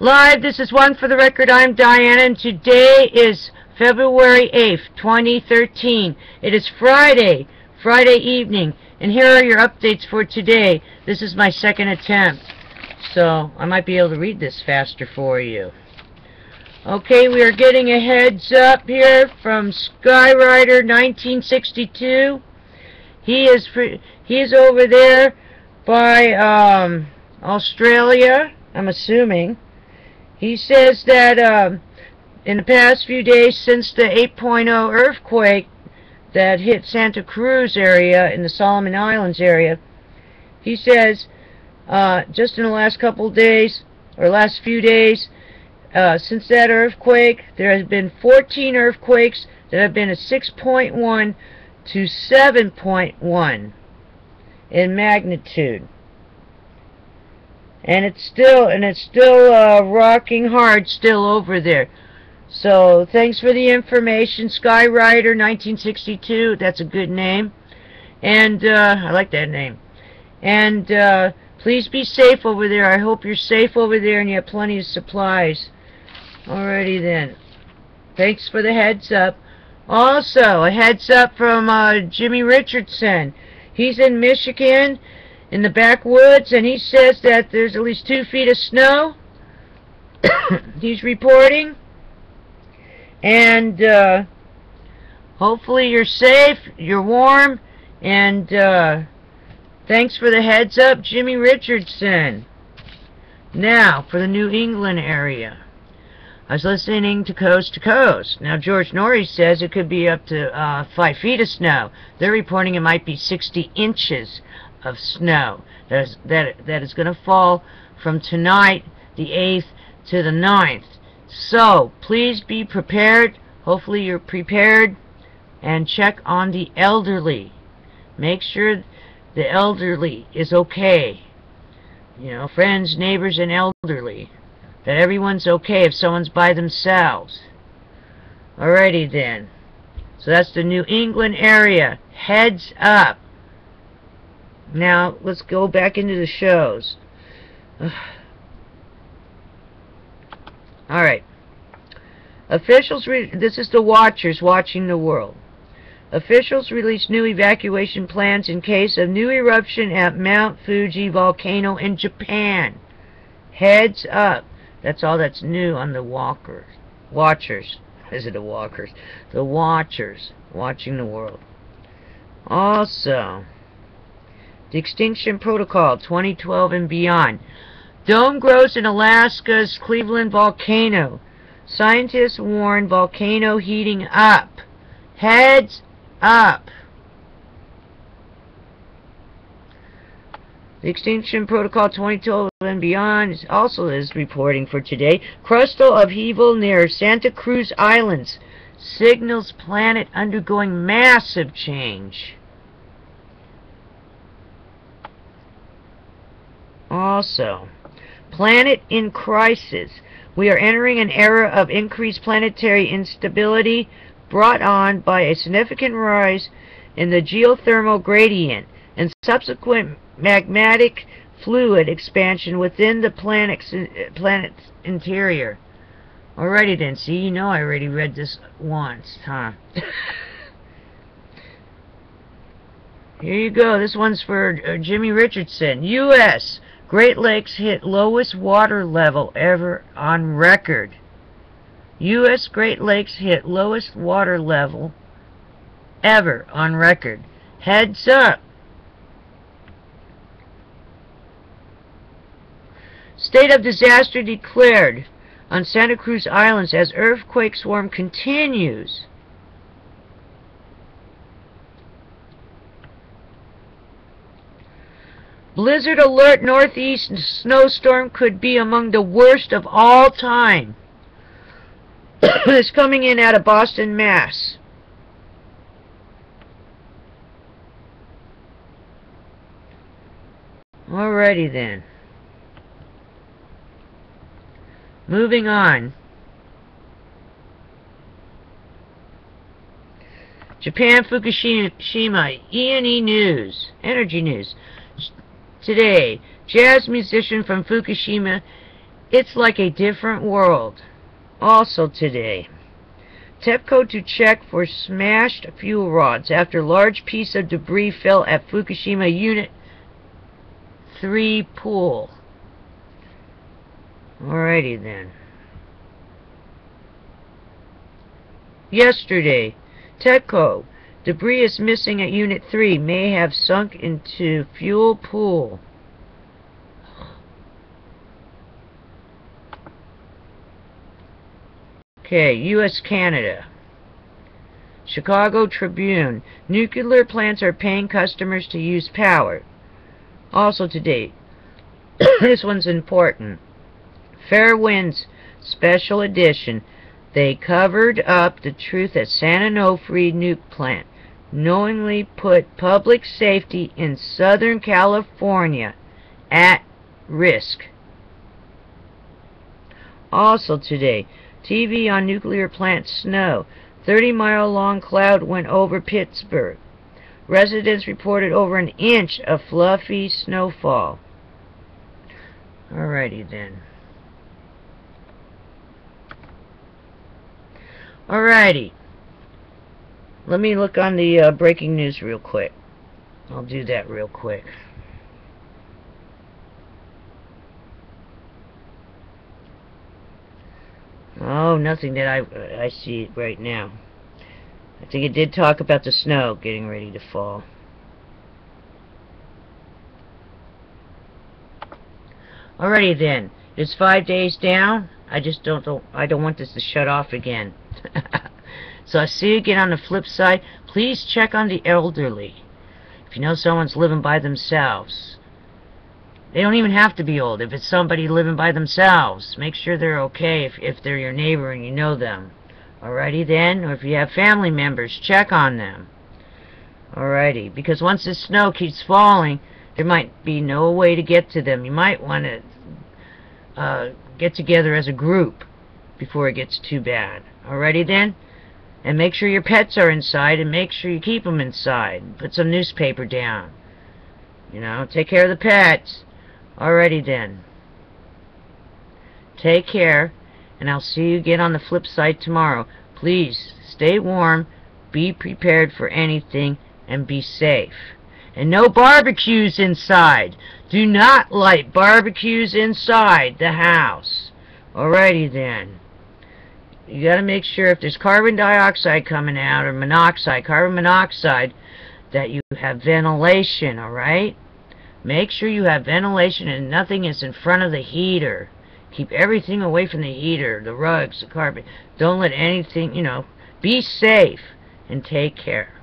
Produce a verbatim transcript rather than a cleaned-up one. Live, this is One for the Record. I'm Diana, and today is February eighth, twenty thirteen. It is Friday, Friday evening, and here are your updates for today. This is my second attempt, so I might be able to read this faster for you. Okay, we are getting a heads up here from Skyrider nineteen sixty-two. He is, he is over there by um, Australia, I'm assuming. He says that um, in the past few days since the eight point oh earthquake that hit Santa Cruz area in the Solomon Islands area, he says uh, just in the last couple days, or last few days, uh, since that earthquake, there has been fourteen earthquakes that have been a six point one to seven point one in magnitude. And it's still and it's still uh, rocking hard still over there. So thanks for the information, Skyrider nineteen sixty-two. That's a good name, and uh, I like that name. And uh, please be safe over there. I hope you're safe over there and you have plenty of supplies. Alrighty then. Thanks for the heads up. Also, a heads up from uh, Jimmy Richardson. He's in Michigan, in the backwoods, and he says that there's at least two feet of snow. He's reporting, and uh, hopefully you're safe, you're warm, and uh, thanks for the heads up, Jimmy Richardson. Now for the New England area, I was listening to Coast to Coast. Now George Norris says it could be up to uh, five feet of snow. They're reporting it might be sixty inches of snow that is, that, that is going to fall from tonight, the eighth, to the ninth. So please be prepared. Hopefully you're prepared, and check on the elderly. Make sure the elderly is okay. You know, friends, neighbors, and elderly. That everyone's okay if someone's by themselves. Alrighty then. So that's the New England area. Heads up. Now, let's go back into the shows. Alright. Officials, re this is the Watchers watching the world. Officials released new evacuation plans in case of new eruption at Mount Fuji volcano in Japan. Heads up. That's all that's new on the Walkers. Watchers. Is it the Walkers? The Watchers watching the world. Also, The Extinction Protocol, twenty twelve and beyond. Dome grows in Alaska's Cleveland Volcano. Scientists warn volcano heating up. Heads up. The Extinction Protocol, twenty twelve and beyond, also is reporting for today. Crustal upheaval near Santa Cruz Islands signals planet undergoing massive change. Also, planet in crisis. We are entering an era of increased planetary instability brought on by a significant rise in the geothermal gradient and subsequent magmatic fluid expansion within the planet's, planet's interior. Alrighty then, see, you know I already read this once, huh? Here you go, this one's for uh, Jimmy Richardson. U S Great Lakes hit lowest water level ever on record. U S Great Lakes hit lowest water level ever on record. Heads up. State of disaster declared on Santa Cruz Islands as earthquake swarm continues. Blizzard alert, northeast snowstorm could be among the worst of all time. It's coming in out of Boston, Mass. Alrighty then. Moving on. Japan, Fukushima, E N E News, Energy News. Today, jazz musician from Fukushima It's like a different world. Also today, TEPCO to check for smashed fuel rods after large piece of debris fell at Fukushima Unit three pool. Alrighty then. Yesterday, TEPCO, debris is missing at Unit three, may have sunk into fuel pool. Okay, U S Canada. Chicago Tribune. Nuclear plants are paying customers to use power. Also today, this one's important. Fairwinds Special Edition. They covered up the truth at San Onofre nuke plant. Knowingly put public safety in Southern California at risk. Also today, T V on nuclear plant snow. thirty mile long cloud went over Pittsburgh. Residents reported over an inch of fluffy snowfall. Alrighty then. Alrighty. Let me look on the uh, breaking news real quick. I'll do that real quick. Oh, nothing that I, I see right now. I think it did talk about the snow getting ready to fall. Alrighty then. It's five days down. I just don't, don't I don't want this to shut off again. So I see you again on the flip side. Please check on the elderly. If you know someone's living by themselves. They don't even have to be old. If it's somebody living by themselves, make sure they're okay if, if they're your neighbor and you know them. Alrighty then, or if you have family members, check on them. Alrighty, because once this snow keeps falling, there might be no way to get to them. You might want to uh, get together as a group before it gets too bad. Alrighty then, and make sure your pets are inside and make sure you keep them inside. Put some newspaper down. You know, take care of the pets. Alrighty then. Take care, and I'll see you again on the flip side tomorrow. Please stay warm, be prepared for anything, and be safe. And no barbecues inside. Do not light barbecues inside the house. Alrighty then. You gotta make sure if there's carbon dioxide coming out or monoxide, carbon monoxide, that you have ventilation, alright? Make sure you have ventilation and nothing is in front of the heater. Keep everything away from the heater, the rugs, the carpet. Don't let anything, you know, be safe and take care.